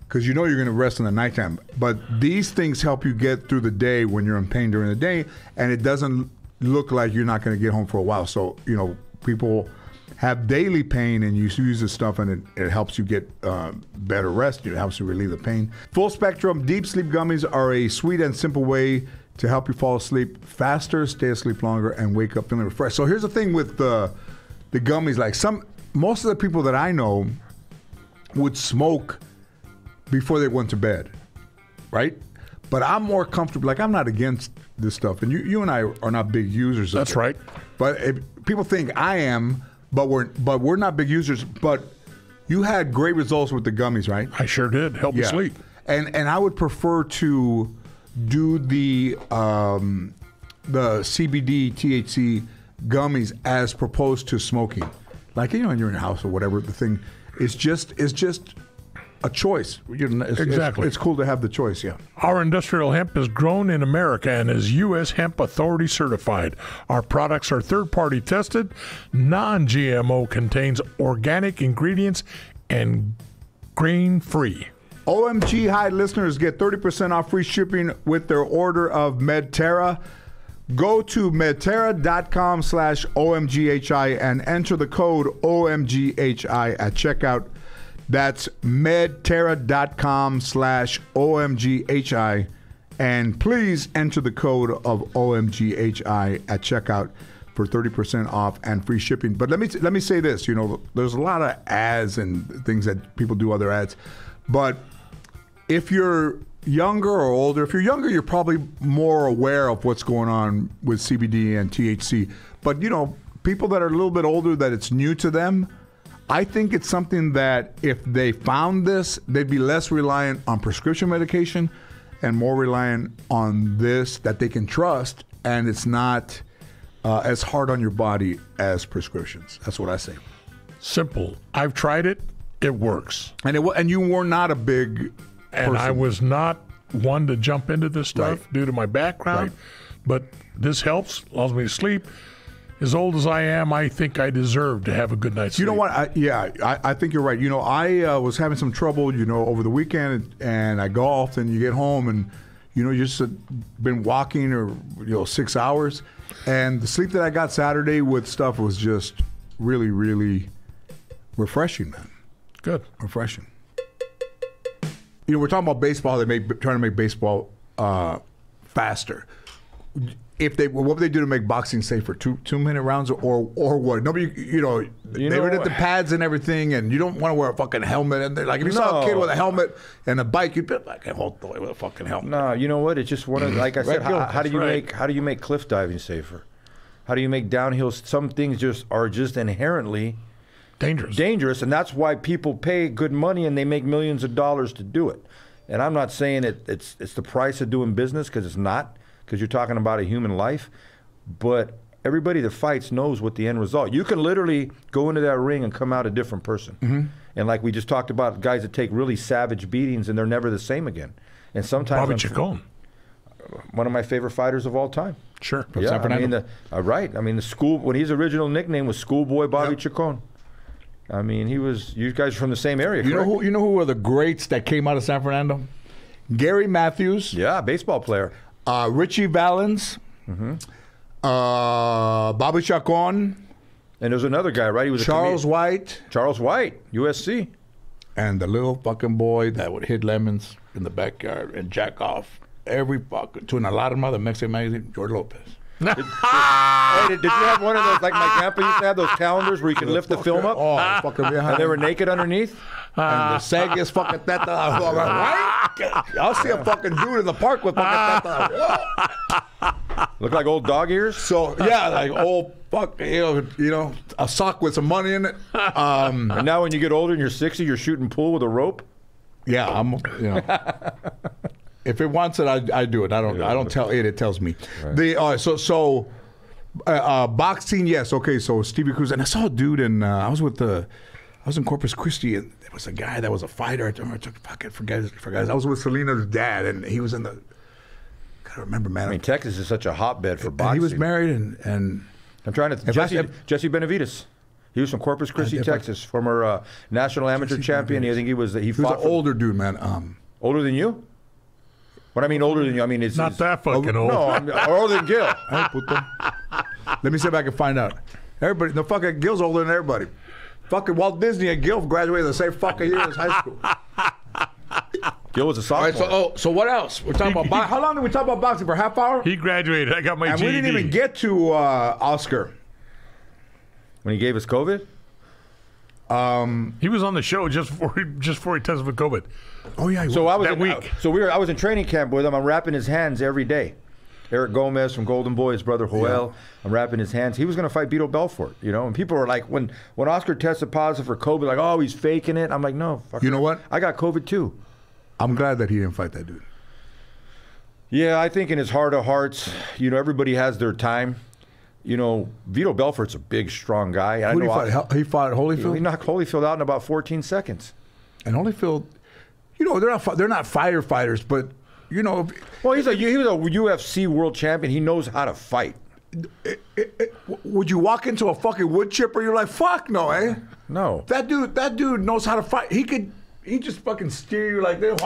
because you know you're going to rest in the nighttime. But these things help you get through the day when you're in pain during the day, and it doesn't look like you're not going to get home for a while. So, you know, people have daily pain, and you use this stuff, and it, it helps you get uh, better rest. It helps you relieve the pain. Full spectrum deep sleep gummies are a sweet and simple way to help you fall asleep faster, stay asleep longer, and wake up feeling refreshed. So here's the thing with the the gummies. Like some, most of the people that I know would smoke before they went to bed, right? But I'm more comfortable. Like, I'm not against this stuff, and you, you and I are not big users. Of That's it. right. But if, people think I am, but we're but we're not big users. But you had great results with the gummies, right? I sure did. Help yeah. me sleep. And and I would prefer to do the um, the C B D T H C gummies as proposed to smoking, like, you know, when you're in your house or whatever. The thing is just it's just a choice. You know, it's, exactly, it's, it's cool to have the choice. Yeah. Our industrial hemp is grown in America and is U S Hemp Authority certified. Our products are third-party tested, non G M O, contains organic ingredients, and grain-free. O M G High listeners get thirty percent off free shipping with their order of Medterra. Go to medterra.com slash OMGHI and enter the code O M G H I at checkout. That's medterra.com slash OMGHI. And please enter the code of O M G H I at checkout for thirty percent off and free shipping. But let me, let me say this, you know, there's a lot of ads and things that people do, other ads. But if you're younger or older, if you're younger, you're probably more aware of what's going on with C B D and T H C. But, you know, people that are a little bit older, that it's new to them, I think it's something that if they found this, they'd be less reliant on prescription medication and more reliant on this that they can trust, and it's not uh, as hard on your body as prescriptions. That's what I say. Simple. I've tried it. It works. And it and you were not a big and person. I was not one to jump into this stuff right. due to my background, right. but this helps, allows me to sleep. As old as I am, I think I deserve to have a good night's sleep. You know what? I, yeah, I, I think you're right. You know, I uh, was having some trouble, you know, over the weekend, and I golfed, and you get home, and, you know, you just uh, been walking or, you know, six hours. And the sleep that I got Saturday with stuff was just really, really refreshing, man. Good. Refreshing. You know, we're talking about baseball. They make, trying to make baseball uh, faster. If they, what would they do to make boxing safer? Two two minute rounds or or what? Nobody, you know, you they know, were at the pads and everything, and you don't want to wear a fucking helmet. And they're like, if you no. saw a kid with a helmet and a bike, you'd be like, hold the way with a fucking helmet. No, you know what? It's just one of, like I said, right, how, how do you right. make how do you make cliff diving safer? How do you make downhill? Some things just are just inherently dangerous. Dangerous, and that's why people pay good money and they make millions of dollars to do it. And I'm not saying it, it's it's the price of doing business, because it's not. Because you're talking about a human life, but everybody that fights knows what the end result. You can literally go into that ring and come out a different person. Mm-hmm. And like we just talked about, guys that take really savage beatings and they're never the same again. And sometimes Bobby Chacon, one of my favorite fighters of all time. Sure, yeah. San Fernando. I mean, the, uh, right. I mean, the school when his original nickname was Schoolboy Bobby yep. Chacon. I mean, he was. You guys are from the same area. You correct? know who? You know who were the greats that came out of San Fernando? Gary Matthews. Yeah, baseball player. Uh, Richie Valens, mm-hmm. uh, Bobby Chacon. And there's another guy, right? He was Charles a White. Charles White, U S C. And the little fucking boy that would hit lemons in the backyard and jack off every fucking, to an lot of mother Mexican magazine, George Lopez. did, did, hey, did, did you have one of those, like my grandpa used to have those calendars where you could lift the film up? Oh, fucking behind. And they were naked underneath? And the sag is fucking that. Right? I'll see a fucking dude in the park with fucking that. Look like old dog ears? So, yeah, like old fuck, you know, you know, a sock with some money in it. Um, and now when you get older and you're sixty, you're shooting pool with a rope? Yeah, I'm, you know. If it wants it, I, I do it. I don't, I don't tell it, it tells me. Right. The, uh, so, so uh, uh, boxing, yes. Okay, so Stevie Cruz. And I saw a dude, and uh, I was with the, I was in Corpus Christi, and there was a guy that was a fighter. I remember I took fucking forget his, forgot his. I was with Selena's dad, and he was in the. I gotta remember, man. I mean, Texas is such a hotbed for and boxing. He was married, and and I'm trying to Jesse I, Jesse Benavides. He was from Corpus Christi, I, Texas, I, former uh, national amateur Jesse champion. Benavides. I think he was. He, he fought was an older dude, man. Um, older than you. What I mean, older than you. I mean, it's not it's, that fucking oh, old. No, I'm, or older than Gil. Let me see if I can find out. Everybody, no fucking Gil's older than everybody. Fucking Walt Disney and Gil graduated the same fucking year as high school. Gil was a sophomore. All right, so, oh, so what else? We're talking about boxing. How long did we talk about boxing for? Half hour? He graduated. I got my G E D. And we didn't even get to uh, Oscar. When he gave us COVID? Um, he was on the show just before he, just before he tested for COVID. Oh, yeah. He so was. I was that in, week. I, so we were, I was in training camp with him. I'm wrapping his hands every day. Eric Gomez from Golden Boy, his brother Joel. Yeah. I'm wrapping his hands. He was going to fight Beto Belfort, you know. And people are like, when when Oscar tested positive for COVID, like, oh, he's faking it. I'm like, no. Fuck you know what? I got COVID too. I'm glad that he didn't fight that dude. Yeah, I think in his heart of hearts, you know, everybody has their time. You know, Beto Belfort's a big, strong guy. Who I know he, I, fought? he fought Holyfield? He, he knocked Holyfield out in about fourteen seconds. And Holyfield, you know, they're not they're not firefighters, but. You know, well, he's a he was a U F C world champion. He knows how to fight. It, it, it, would you walk into a fucking wood chipper? You're like, fuck no, eh? No. That dude, that dude knows how to fight. He could, he just fucking steer you like this.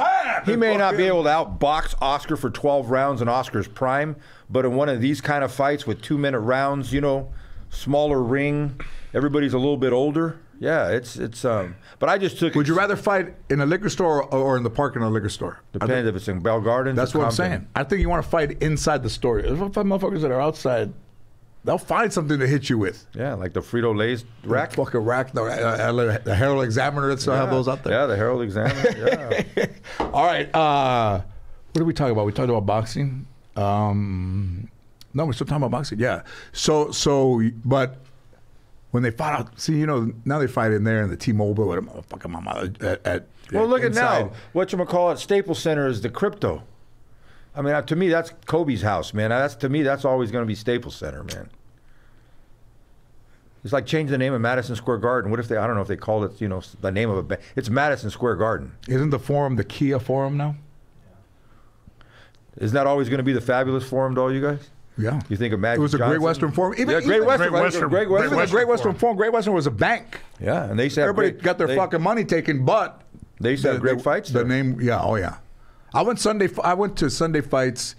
He may not be able to outbox Oscar for twelve rounds in Oscar's prime, but in one of these kind of fights with two minute rounds, you know, smaller ring, everybody's a little bit older. Yeah, it's it's um. But I just took. Would you rather fight in a liquor store or, or in the park in a liquor store? Depends if it's in Bell Gardens. That's what I'm saying. I think you want to fight inside the store. There's five motherfuckers that are outside. They'll find something to hit you with. Yeah, like the Frito-Lay's rack. The fucking rack. The, uh, the Herald Examiner, that still yeah. have those out there. Yeah, the Herald Examiner, yeah. All right. Uh, what did we talk about? We talked about boxing. Um, no, we're still talking about boxing. Yeah. So, so, but when they fought out, see, you know, now they fight in there in the T-Mobile with a motherfucking mama at, at Well, look inside. at now. Whatchamacallit, Staples Center is the crypto. I mean, to me, that's Kobe's house, man. That's to me, that's always going to be Staples Center, man. It's like changing the name of Madison Square Garden. What if they? I don't know if they called it, you know, the name of a. It's Madison Square Garden. Isn't the Forum the Kia Forum now? Isn't that always going to be the fabulous Forum to all you guys? Yeah. You think of Magic Johnson? It was a Johnson? Great Western Forum. Even, yeah, Great even, Western. Great Western. Great Western, Western, Great Western Forum. Forum. Great Western was a bank. Yeah, and they said everybody great, got their they, fucking money taken, but they said the, great the, fights. The there. name, yeah, oh yeah. I went Sunday. I went to Sunday fights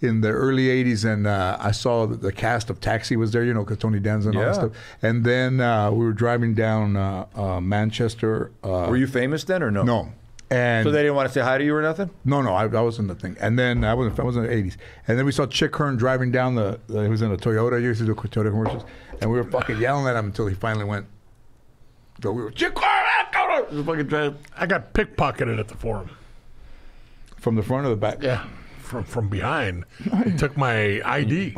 in the early eighties, and uh, I saw the, the cast of Taxi was there, you know, because Tony Danza and yeah. all that stuff. And then uh, we were driving down uh, uh, Manchester. Uh, were you famous then or no? No. And so they didn't want to say hi to you or nothing? No, no, I, I was in the thing. And then I was, I was in the eighties. And then we saw Chick Hearn driving down the, the he was in a Toyota. He used to do Toyota commercials. And we were fucking yelling at him until he finally went, so we were, Chick Hearn, I fucking drive. I got pickpocketed at the Forum. From the front or the back? Yeah, from from behind. He took my I D.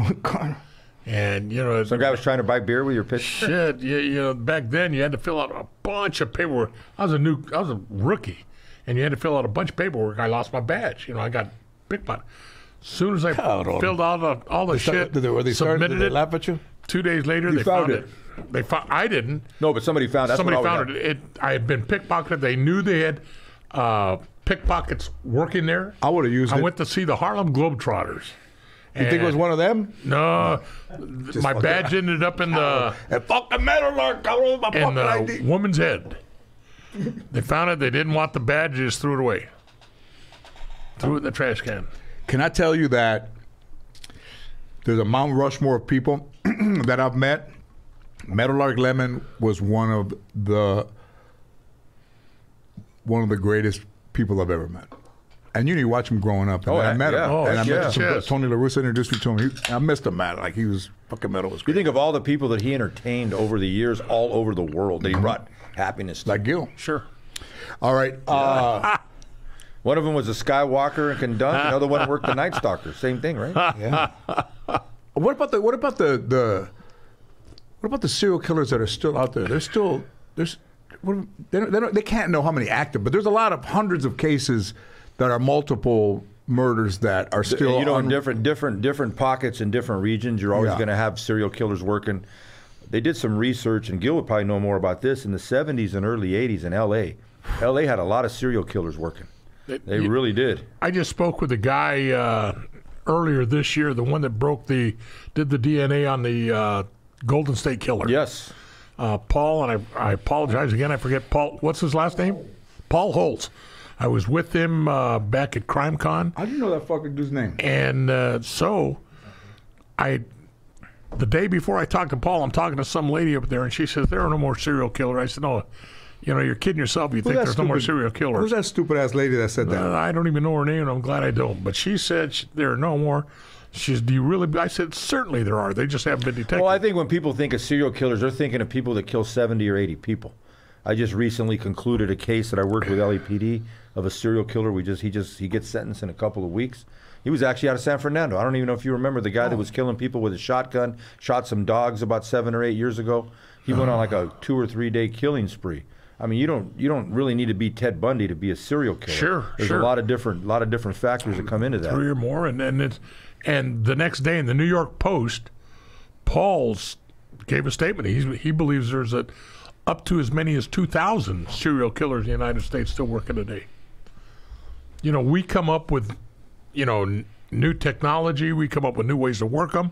And, you know. Some guy was trying to buy beer with your picture? Shit, you, you know, back then you had to fill out a bunch of paperwork. I was a new, I was a rookie, and you had to fill out a bunch of paperwork. I lost my badge. You know, I got pickpocketed. As soon as I God filled out all the, all the shit, started, were they started, submitted did they laugh at you? It, two days later, you they found, found it. it. They found, I didn't. No, but somebody found it. Somebody found it. it. I had been pickpocketed. They knew they had. Uh, pickpockets working there. I would have used I it. I went to see the Harlem Globetrotters. You think it was one of them? No. no. My badge it. ended up in the... And fuck the metal or go my fucking I D. In the woman's head. They found it. They didn't want the badge. They just threw it away. Threw it in the trash can. Can I tell you that there's a Mount Rushmore of people that I've met. Meadowlark Lemon was one of the... one of the greatest people I've ever met. And you need to watch him growing up. And oh, I met yeah. him. Oh, and I yeah. met some, yes. Tony La Russa introduced me to him. He, I missed him, man. Like, he was fucking metal. Was you think of all the people that he entertained over the years, all over the world, that he brought happiness to. Like Gil. Sure. All right. Yeah. Uh, one of them was a Skywalker and Condon. Another one worked the Night Stalker. Same thing, right? Yeah. What about the, what about the, the, what about the serial killers that are still out there? They're still, there's, They, don't, they, don't, they can't know how many active, but there's a lot of hundreds of cases that are multiple murders that are still. You know, in different, different, different pockets in different regions, you're always yeah. going to have serial killers working. They did some research, and Gil would probably know more about this. In the seventies and early eighties in L A, L A had a lot of serial killers working. It, they you, really did. I just spoke with a guy uh, earlier this year, the one that broke the, did the D N A on the uh, Golden State Killer. Yes. Uh, Paul, and I, I apologize again, I forget Paul, what's his last name? Paul Holtz. I was with him uh, back at CrimeCon. I didn't know that fucking dude's name. And uh, so, I, the day before I talked to Paul, I'm talking to some lady up there, and she says, there are no more serial killers. I said, no, you know, you're kidding yourself. You Who's think there's stupid, no more serial killers. Who's that stupid-ass lady that said that? Uh, I don't even know her name, and I'm glad I don't. But she said she, there are no more. She's, do you really? I said, certainly there are. They just haven't been detected. Well, I think when people think of serial killers, they're thinking of people that kill seventy or eighty people. I just recently concluded a case that I worked with L A P D of a serial killer. We just he just he gets sentenced in a couple of weeks. He was actually out of San Fernando. I don't even know if you remember the guy oh. that was killing people with a shotgun, shot some dogs about seven or eight years ago. He went on like a two or three day killing spree. I mean, you don't you don't really need to be Ted Bundy to be a serial killer. Sure, There's sure. a lot of different lot of different factors that come into that. Three or more, and and it's. And the next day in the New York Post, Paul's gave a statement. He's, he believes there's a, up to as many as two thousand serial killers in the United States still working today. You know, we come up with, you know, n new technology. We come up with new ways to work them.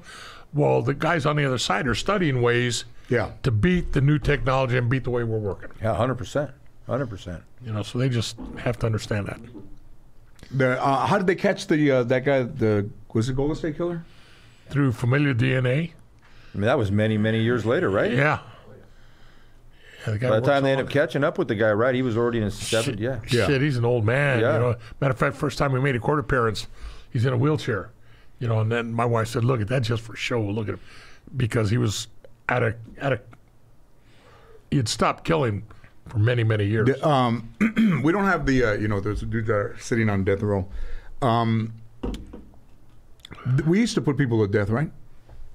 Well, the guys on the other side are studying ways yeah. to beat the new technology and beat the way we're working. Yeah, one hundred percent. one hundred percent. You know, so they just have to understand that. The, uh, how did they catch the uh, that guy, the... Was it Golden State Killer? Through familiar D N A. I mean, that was many, many years later, right? Yeah. yeah the guy By the time they ended up catching up with the guy, right? He was already in his seventies. Yeah. yeah. Shit, he's an old man. Yeah. You know? Matter of fact, first time we made a court appearance, he's in a wheelchair. You know, and then my wife said, "Look, that's just for show. Look at him." because he was at a at a he had stopped killing for many many years. The, um, we don't have the uh, you know those dudes that are sitting on death row. Um, we used to put people to death, right?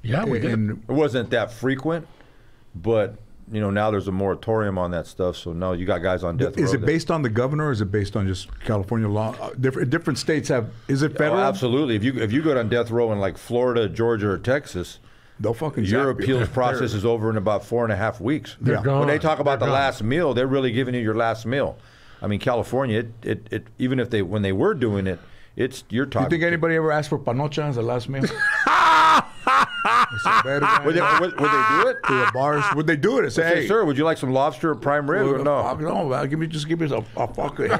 Yeah, we did. And it wasn't that frequent, but you know now there's a moratorium on that stuff. So now you got guys on death row. Is it based on the governor, or is it based on just California law? Uh, different different states have. Is it federal? Oh, absolutely. If you if you go on death row in like Florida, Georgia, or Texas, they'll fucking your appeals process is over in about four and a half weeks. They're yeah. gone. When they talk about they're the gone. last meal, they're really giving you your last meal. I mean, California, it it, it even if they when they were doing it, it's you're talking. You think anybody ever asked for panocha as a last meal? Would they, would, would they do it? To the bars? Would they do it? Say, hey, hey, sir, would you like some lobster or prime rib? Or no, no, man, give me just give me a, a fucking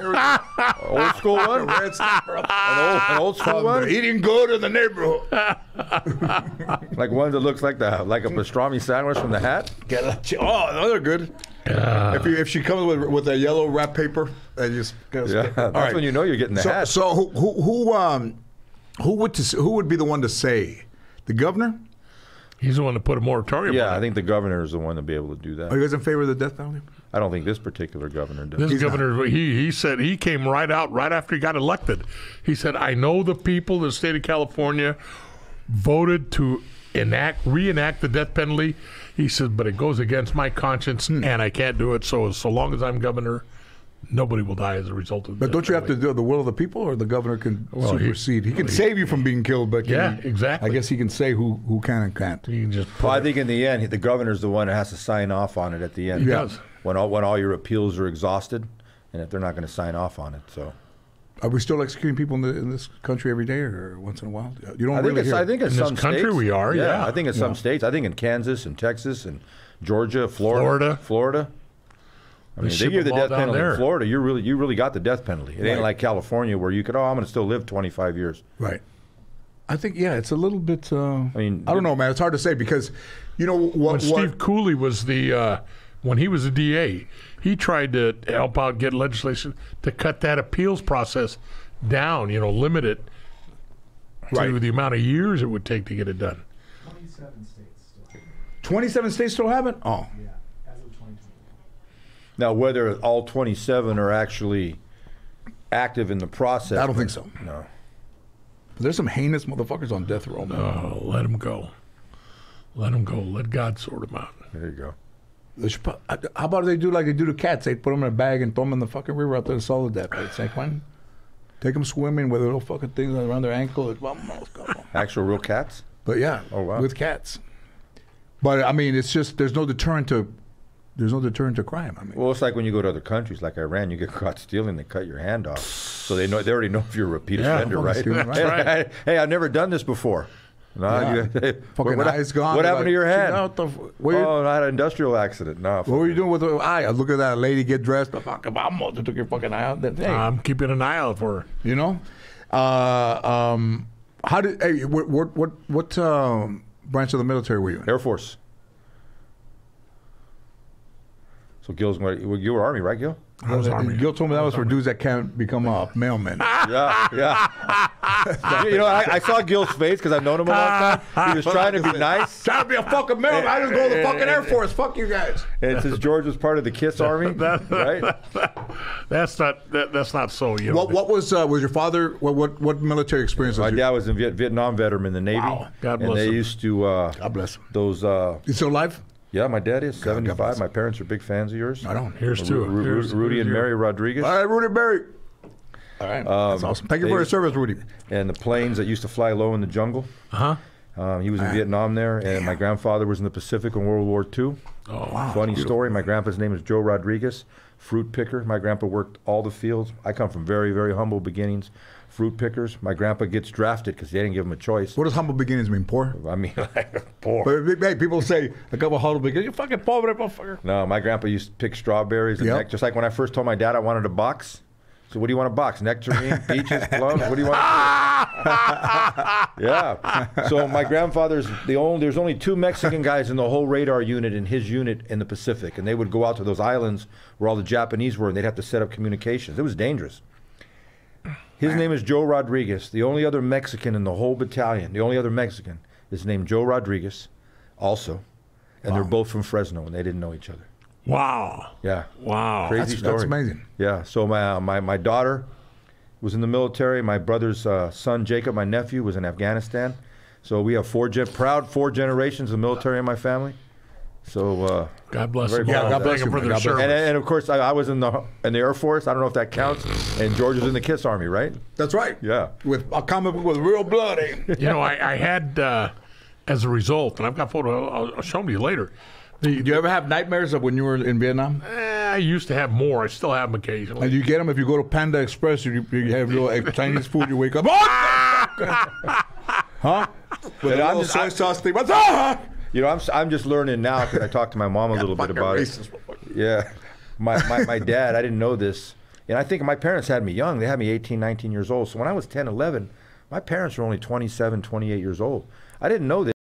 old school one, red snapper, an old, an old school one. Eating good in the neighborhood, like one that looks like the like a pastrami sandwich from the hat. Oh, those are good. Yeah. If you, if she comes with with a yellow wrap paper, and just yeah, that's all right. When you know you're getting the so, hat. So who who who um who would to, who would be the one to say? The governor? He's the one to put a moratorium yeah, on. Yeah, I think the governor is the one to be able to do that. Are you guys in favor of the death penalty? I don't think this particular governor does. This He's governor, not. he he said, he came right out right after he got elected. He said, I know the people of the state of California voted to enact, reenact the death penalty. He said, but it goes against my conscience, mm. and I can't do it. So so long as I'm governor, nobody will die as a result of. But don't you have to do the will of the people, or the governor can well, supersede? He, he can well, save he, you from being killed, but yeah, he, exactly. I guess he can say who who can and can't. He can just. Well, I think in the end, the governor's the one that has to sign off on it at the end. He does. When all when all your appeals are exhausted, and if they're not going to sign off on it, so. Are we still executing people in, the, in this country every day, or once in a while? You don't I really. Think it's, I think in some this country states, we are. Yeah, yeah, I think in some yeah. states. I think in Kansas and Texas and Georgia, Florida, Florida. Florida. I mean, they give the death penalty in Florida. You really, you really got the death penalty. It right. ain't like California where you could, oh, I'm going to still live twenty-five years. Right. I think, yeah, it's a little bit. Uh, I mean, I don't know, man. It's hard to say because, you know, what, when what, Steve Cooley was the, uh, when he was a D A, he tried to help out get legislation to cut that appeals process down. You know, limit it right. to the amount of years it would take to get it done. Twenty-seven states still have it. Twenty-seven states still haven't. Oh. Yeah. Now, whether all twenty-seven are actually active in the process. I don't think so. No. There's some heinous motherfuckers on death row. Man. No, let them go. Let them go. Let God sort them out. There you go. They should, how about they do like they do to cats? They put them in a bag and throw them in the fucking river out there and solid that. Right? San Quentin. Take them swimming with little fucking things around their ankle. Actual real cats? But yeah. Oh, wow. With cats. But, I mean, it's just there's no deterrent to... There's no deterrent to crime. I mean, well, it's like when you go to other countries, like Iran, you get caught stealing, they cut your hand off, so they know they already know if you're a repeat yeah, offender, right? Stealing, right? Hey, right. hey, I've never done this before. No, yeah. you, hey, fucking what, eyes gone. What happened like, to your hand? Out the, where oh, you, I had an industrial accident. No. What were you doing with the eye? I look at that lady get dressed. The fucking mom took your fucking eye out. That, hey. I'm keeping an eye out for her. You know, uh, um, how did? Hey, what what what, what um, branch of the military were you in? Air Force. So Gil's, you were Army, right, Gil? I was Army. Gil told me that was, was for dudes that can't become uh, mailmen. Yeah, yeah. you know, I, I saw Gil's face because I've known him a long time. He was trying to be nice. Trying to be a fucking mailman. I just go to the fucking Air Force. Fuck you guys. And since George was part of the KISS Army, right? That's not that, that's not so. You know, what what was uh, was your father? What what, what military experience? Yeah, was my your... dad was a Viet Vietnam veteran in the Navy. Wow. God bless him. And they him. used to. Uh, God bless him. Those. Uh, He's still alive. Yeah, my dad is seventy-five. My parents are big fans of yours. I don't. Here's to Ru Ru Ru Rudy and Mary Rodriguez. All right, Rudy, Barry. All right, um, that's awesome. Thank you for your service, Rudy. And the planes that used to fly low in the jungle. Uh huh. Um, he was in Vietnam there, and my grandfather was in the Pacific in World War Two. Oh, wow. Funny story. My grandpa's name is Joe Rodriguez, fruit picker. My grandpa worked all the fields. I come from very, very humble beginnings. Fruit pickers. My grandpa gets drafted because they didn't give him a choice. What does humble beginnings mean? Poor? I mean, like, poor. But, hey, people say, I got a humble beginnings. You're fucking poor, motherfucker. No, my grandpa used to pick strawberries and yep. nectar. Just like when I first told my dad I wanted a box. So what do you want a box? Nectarine, peaches, plums? What do you want? Yeah. So my grandfather's the only, there's only two Mexican guys in the whole radar unit in his unit in the Pacific. And they would go out to those islands where all the Japanese were and they'd have to set up communications. It was dangerous. His name is Joe Rodriguez. The only other Mexican in the whole battalion, the only other Mexican is named Joe Rodriguez. also. And wow. They're both from Fresno, and they didn't know each other. Wow. Yeah. Wow. Crazy that's, story. That's amazing. Yeah. So my, uh, my, my daughter was in the military. My brother's uh, son, Jacob, my nephew, was in Afghanistan. So we have four gen proud four generations of military in my family. So uh, God bless them. Yeah, God bless them for their service. And, and of course, I, I was in the in the Air Force. I don't know if that counts. And George was in the KISS Army, right? That's right. Yeah, with a comic book with real blood. Eh? You know, I, I had uh, as a result, and I've got photo. I'll, I'll show them to you later. The, Do you ever have nightmares of when you were in Vietnam? Eh, I used to have more. I still have them occasionally. And you get them if you go to Panda Express. You, you have little Chinese food. You wake up. Huh? With a little soy sauce thing. What's up? You know, I'm I'm just learning now because I talked to my mom a little bit about racist. it. Yeah, my, my my dad. I didn't know this, and I think my parents had me young. They had me eighteen, nineteen years old. So when I was ten, eleven, my parents were only twenty-seven, twenty-eight years old. I didn't know this.